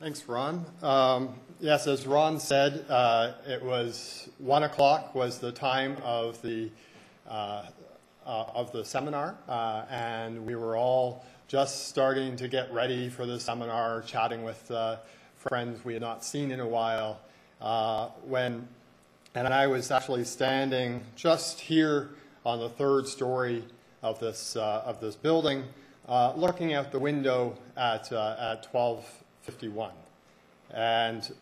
Thanks, Ron. Yes, as Ron said, it was 1 o'clock was the time of the seminar, and we were all just starting to get ready for the seminar, chatting with friends we had not seen in a while. And I was actually standing just here on the third story of this building, looking out the window at 12:51, and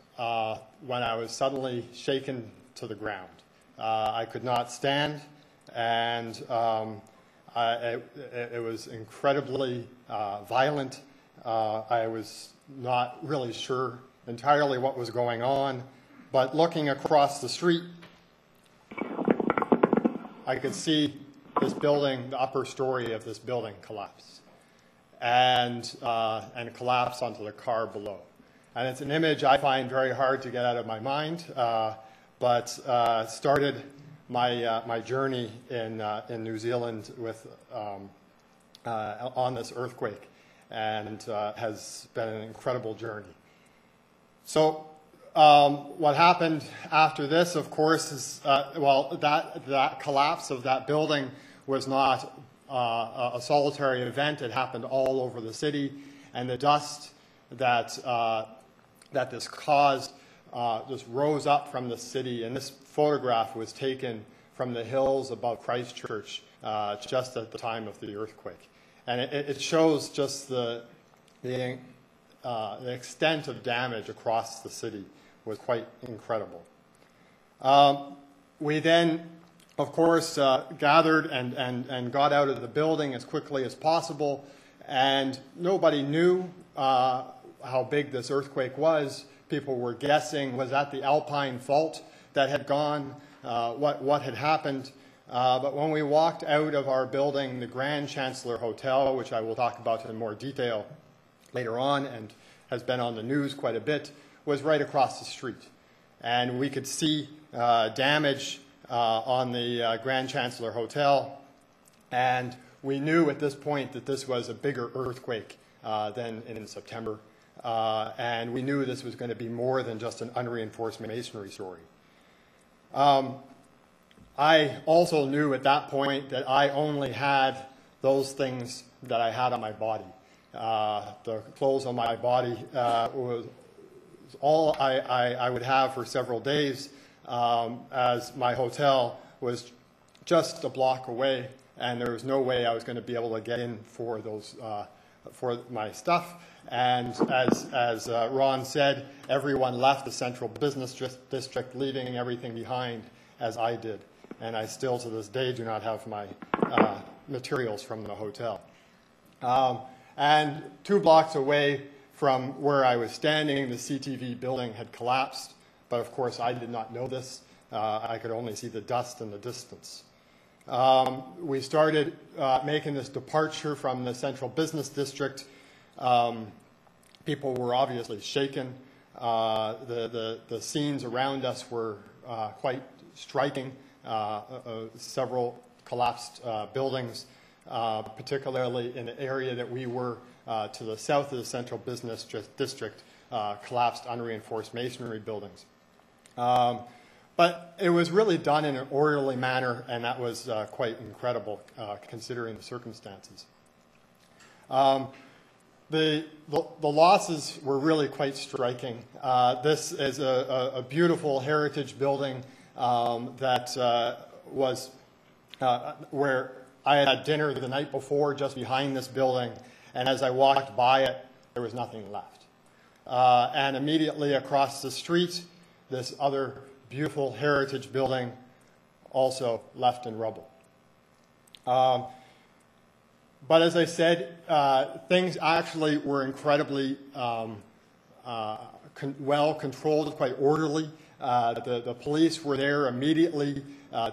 when I was suddenly shaken to the ground. I could not stand, and it was incredibly violent. I was not really sure entirely what was going on, but looking across the street, I could see this building, the upper story of this building, collapse. And collapse onto the car below. And it's an image I find very hard to get out of my mind, but started my, my journey in New Zealand with, on this earthquake, and has been an incredible journey. So what happened after this, of course, is, well, that collapse of that building was not a solitary event. It happened all over the city, and the dust that, that this caused just rose up from the city, and this photograph was taken from the hills above Christchurch just at the time of the earthquake. And it shows just the extent of damage across the city was quite incredible. We then, of course, gathered and got out of the building as quickly as possible, and nobody knew how big this earthquake was. People were guessing, was that the Alpine Fault that had gone, what had happened? But when we walked out of our building, the Grand Chancellor Hotel, which I will talk about in more detail later on and has been on the news quite a bit, was right across the street, and we could see damage on the Grand Chancellor Hotel, and we knew at this point that this was a bigger earthquake than in September, and we knew this was going to be more than just an unreinforced masonry story. I also knew at that point that I only had those things that I had on my body. The clothes on my body was all I would have for several days, as my hotel was just a block away, and there was no way I was going to be able to get in for those for my stuff. And as Ron said, everyone left the central business district, leaving everything behind, as I did. And I still, to this day, do not have my materials from the hotel. And 2 blocks away from where I was standing, the CTV building had collapsed. But of course, I did not know this. I could only see the dust in the distance. We started making this departure from the central business district. People were obviously shaken. The scenes around us were quite striking. Several collapsed buildings, particularly in the area that we were to the south of the central business district, collapsed unreinforced masonry buildings. But it was really done in an orderly manner, and that was quite incredible considering the circumstances. The losses were really quite striking. This is a beautiful heritage building that was where I had dinner the night before just behind this building, and as I walked by it, there was nothing left. And immediately across the street, this other beautiful heritage building also left in rubble. But as I said, things actually were incredibly well controlled, quite orderly. The police were there immediately,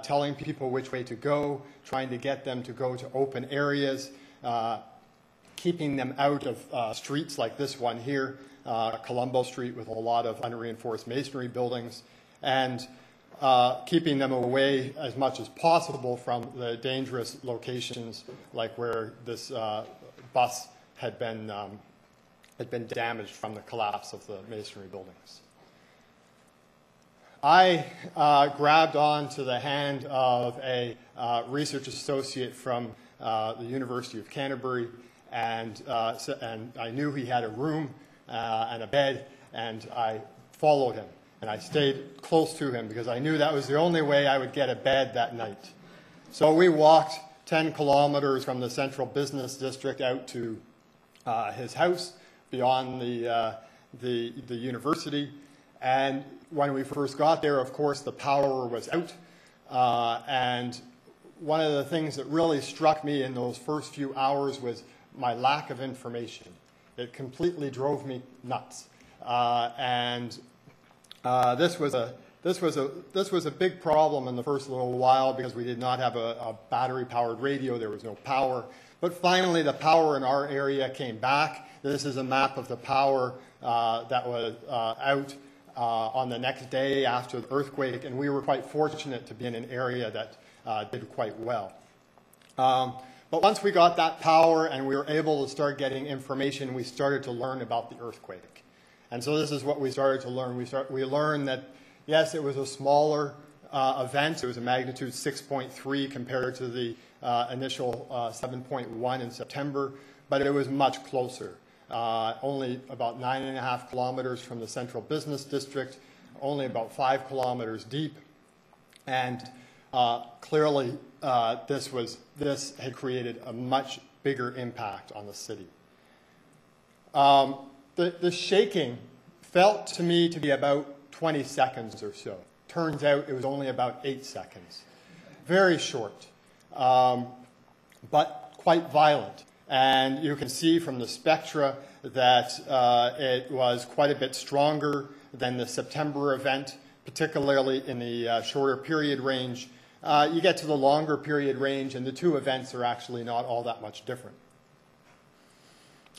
telling people which way to go, trying to get them to go to open areas, keeping them out of streets like this one here, Colombo Street, with a lot of unreinforced masonry buildings, and keeping them away as much as possible from the dangerous locations like where this bus had been had been damaged from the collapse of the masonry buildings. I grabbed onto the hand of a research associate from the University of Canterbury, and I knew he had a room and a bed, and I followed him. And I stayed close to him because I knew that was the only way I would get a bed that night. So we walked 10 kilometers from the central business district out to his house beyond the university. And when we first got there, of course, the power was out. And one of the things that really struck me in those first few hours was my lack of information. It completely drove me nuts. This was a big problem in the first little while because we did not have a battery-powered radio. There was no power. But finally, the power in our area came back. This is a map of the power that was out on the next day after the earthquake, and we were quite fortunate to be in an area that did quite well. But once we got that power and we were able to start getting information, we started to learn about the earthquake. And so this is what we started to learn. We learned that, yes, it was a smaller event. It was a magnitude 6.3 compared to the initial 7.1 in September, but it was much closer. Only about 9.5 kilometers from the central business district, only about 5 kilometers deep. And clearly, this had created a much bigger impact on the city. The shaking felt to me to be about 20 seconds or so. Turns out it was only about 8 seconds. Very short, but quite violent. And you can see from the spectra that it was quite a bit stronger than the September event, particularly in the shorter period range. You get to the longer period range, and the two events are actually not all that much different.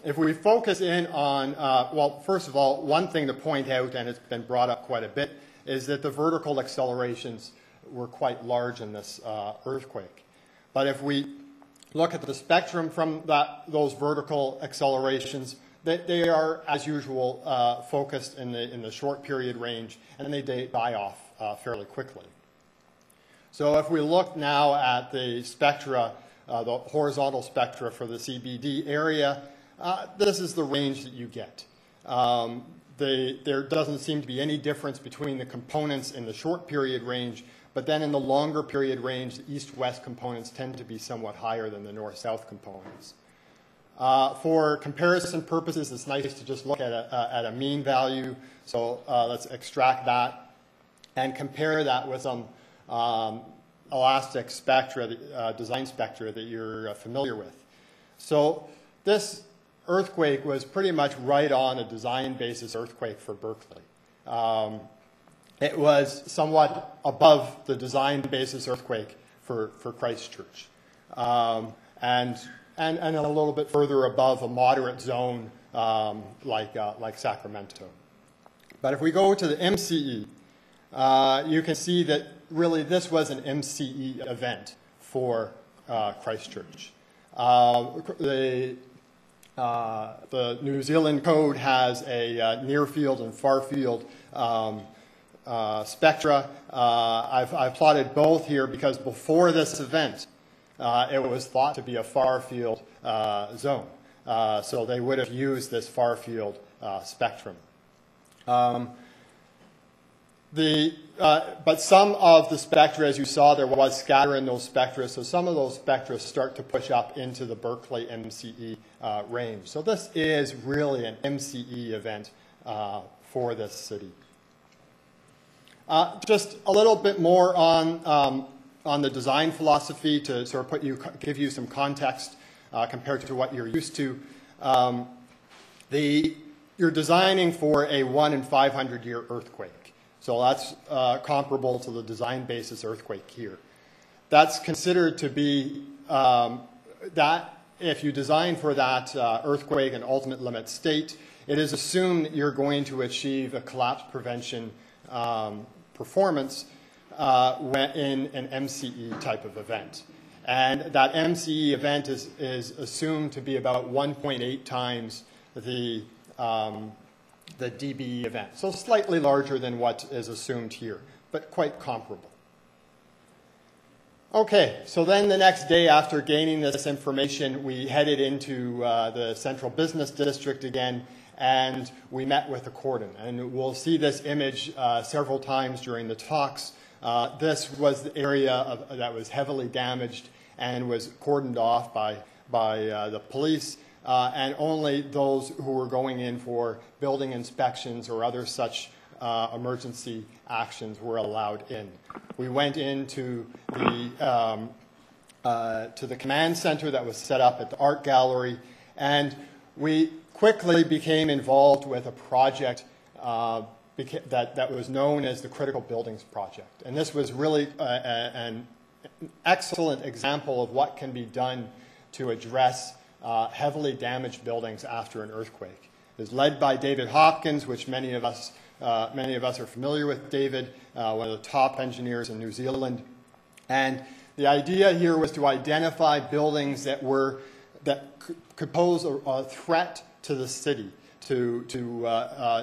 If we focus in on, well, first of all, one thing to point out, and it's been brought up quite a bit, is that the vertical accelerations were quite large in this earthquake. But if we look at the spectrum from those vertical accelerations, they are, as usual, focused in the short period range, and they die off fairly quickly. So if we look now at the spectra, the horizontal spectra for the CBD area, this is the range that you get. There doesn't seem to be any difference between the components in the short period range, but then in the longer period range, the east-west components tend to be somewhat higher than the north-south components. For comparison purposes, it's nice to just look at a mean value. So let's extract that and compare that with some elastic spectra, design spectra that you're familiar with. So this earthquake was pretty much right on a design basis earthquake for Berkeley. It was somewhat above the design basis earthquake for Christchurch, and a little bit further above a moderate zone like Sacramento. But if we go to the MCE, you can see that really this was an MCE event for Christchurch. The New Zealand code has a near field and far field spectra. I plotted both here because before this event, it was thought to be a far field zone. So they would have used this far field spectrum. But some of the spectra, as you saw, there was scatter in those spectra, so some of those spectra start to push up into the Berkeley MCE range. So this is really an MCE event for this city. Just a little bit more on the design philosophy to sort of give you some context compared to what you're used to. You're designing for a 1 in 500 year earthquake. So that's comparable to the design basis earthquake here. That's considered to be that if you design for that earthquake and ultimate limit state, it is assumed that you're going to achieve a collapse prevention performance in an MCE type of event. And that MCE event is assumed to be about 1.8 times the the DBE event. So slightly larger than what is assumed here, but quite comparable. Okay, so then the next day after gaining this information, we headed into the central business district again, and we met with the cordon. And we'll see this image several times during the talks. This was the area that was heavily damaged and was cordoned off by the police, and only those who were going in for building inspections or other such emergency actions were allowed in. We went into to the command center that was set up at the art gallery, and we quickly became involved with a project that was known as the Critical Buildings Project. And this was really an excellent example of what can be done to address heavily damaged buildings after an earthquake. It was led by David Hopkins, which many of us are familiar with David, one of the top engineers in New Zealand. And the idea here was to identify buildings that could pose a threat to the city, to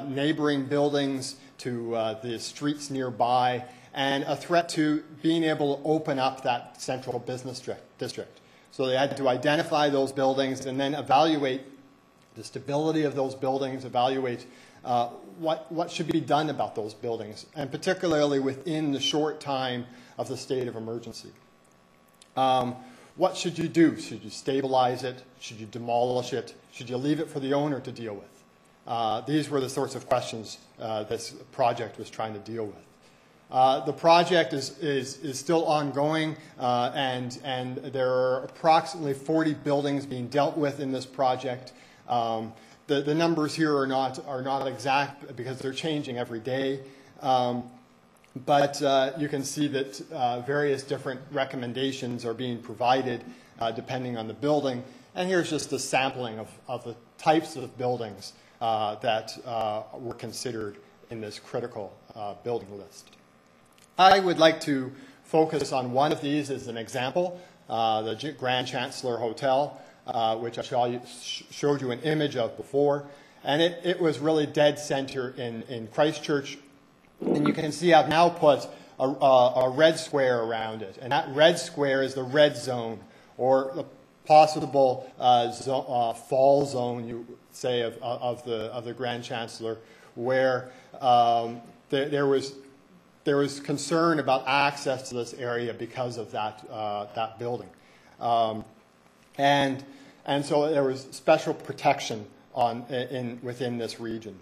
neighboring buildings, to the streets nearby, and a threat to being able to open up that central business district. So they had to identify those buildings and then evaluate the stability of those buildings, evaluate what should be done about those buildings, and particularly within the short time of the state of emergency. What should you do? Should you stabilize it? Should you demolish it? Should you leave it for the owner to deal with? These were the sorts of questions this project was trying to deal with. The project is still ongoing, and there are approximately 40 buildings being dealt with in this project. The numbers here are not exact because they're changing every day, but you can see that various different recommendations are being provided depending on the building. And here's just a sampling of the types of buildings that were considered in this critical building list. I would like to focus on one of these as an example, the Grand Chancellor Hotel, which I showed you an image of before. And it was really dead center in Christchurch. And you can see I've now put a red square around it. And that red square is the red zone, or the possible fall zone, you say, of the Grand Chancellor, where there was concern about access to this area because of that building, and so there was special protection within this region.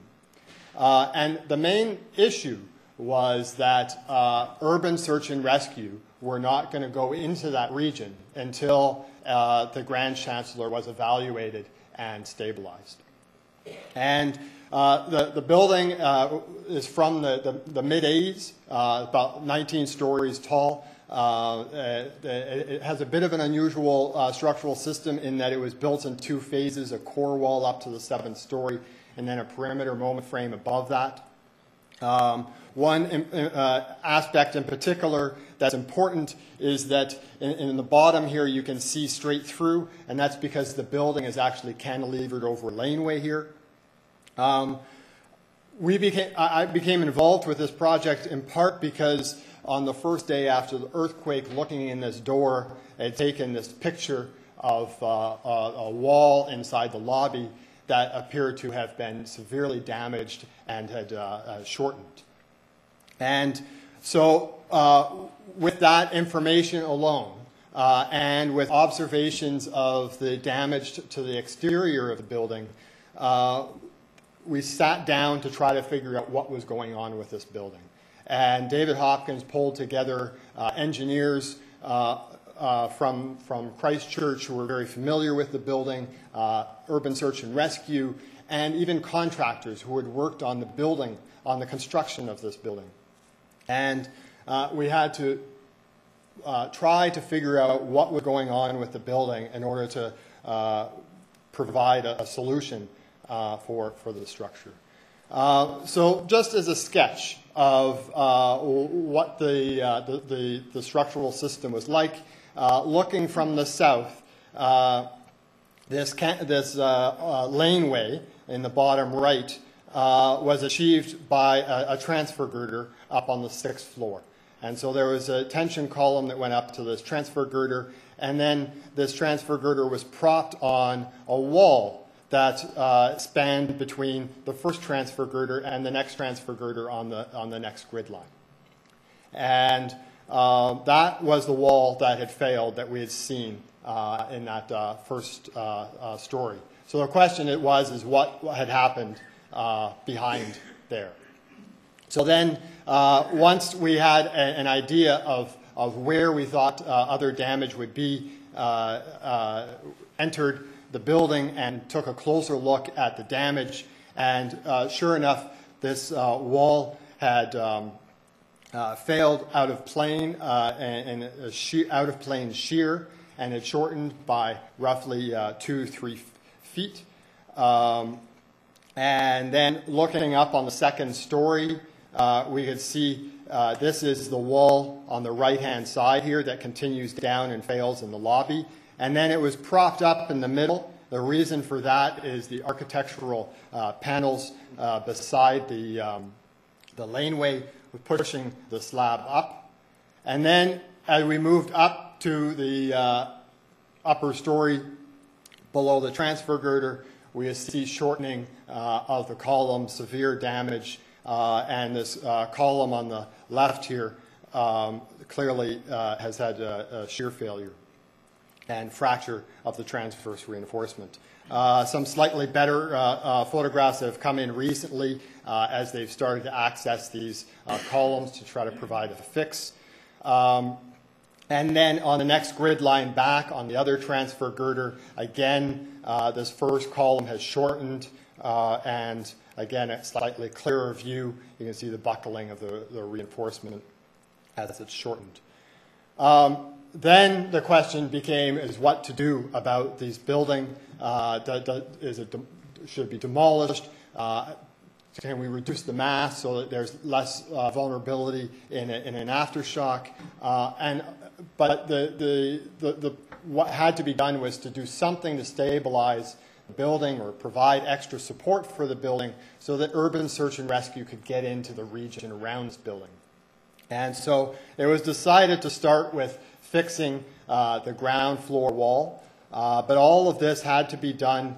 And the main issue was that urban search and rescue were not going to go into that region until the Grand Chancellor was evaluated and stabilized. And the building is from the mid-80s, about 19 stories tall. It has a bit of an unusual structural system in that it was built in two phases, a core wall up to the 7th story, and then a perimeter moment frame above that. One aspect in particular that's important is that in the bottom here you can see straight through, and that's because the building is actually cantilevered over a laneway here. I became involved with this project in part because on the first day after the earthquake, looking in this door, I had taken this picture of a wall inside the lobby that appeared to have been severely damaged and had shortened. And so with that information alone, and with observations of the damage to the exterior of the building, we sat down to try to figure out what was going on with this building. And David Hopkins pulled together engineers from Christchurch who were very familiar with the building, urban search and rescue, and even contractors who had worked on the building, on the construction of this building. And we had to try to figure out what was going on with the building in order to provide a solution for the structure. So just as a sketch of what the structural system was like, looking from the south, this laneway in the bottom right was achieved by a transfer girder up on the 6th floor. And so there was a tension column that went up to this transfer girder, and then this transfer girder was propped on a wall that spanned between the first transfer girder and the next transfer girder on the next grid line. And that was the wall that had failed that we had seen in that first story. So the question it was is what had happened behind there. So then once we had an idea of where we thought other damage would be, entered the building and took a closer look at the damage, and sure enough, this wall had failed out of plane and out of plane shear, and had shortened by roughly 2-3 feet. And then looking up on the second story, we could see this is the wall on the right-hand side here that continues down and fails in the lobby. And then it was propped up in the middle. The reason for that is the architectural panels beside the laneway were pushing the slab up. And then as we moved up to the upper story below the transfer girder, we see shortening of the column, severe damage, and this column on the left here clearly has had a shear failure and fracture of the transverse reinforcement. Some slightly better photographs that have come in recently as they've started to access these columns to try to provide a fix. And then on the next grid line back on the other transfer girder, again, this first column has shortened, and again, a slightly clearer view. You can see the buckling of the reinforcement as it's shortened. Then the question became is what to do about these building. Should it be demolished? Can we reduce the mass so that there's less vulnerability in an aftershock? But what had to be done was to do something to stabilize the building or provide extra support for the building so that urban search and rescue could get into the region around this building. And so it was decided to start with fixing the ground floor wall, but all of this had to be done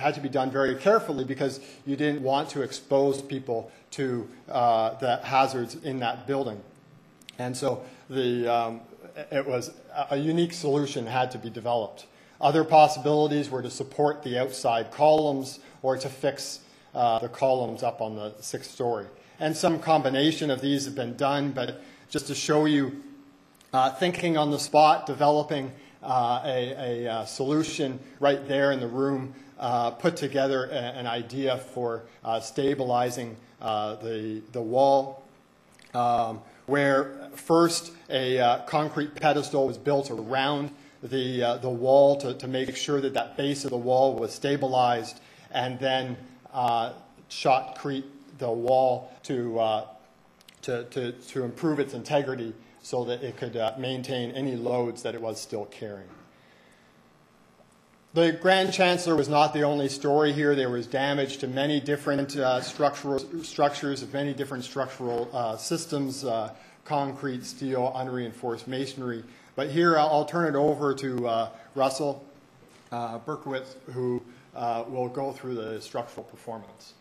had to be done very carefully because you didn't want to expose people to the hazards in that building. And so it was a unique solution had to be developed. Other possibilities were to support the outside columns or to fix the columns up on the 6th story. And some combination of these have been done, but just to show you thinking on the spot, developing a solution right there in the room, put together an idea for stabilizing the wall, where first a concrete pedestal was built around the wall to make sure that that base of the wall was stabilized, and then shotcrete the wall to improve its integrity so that it could maintain any loads that it was still carrying. The Grand Chancellor was not the only story here. There was damage to many different structures of many different structural systems, concrete, steel, unreinforced masonry. But here I'll turn it over to Russell Berkowitz, who will go through the structural performance.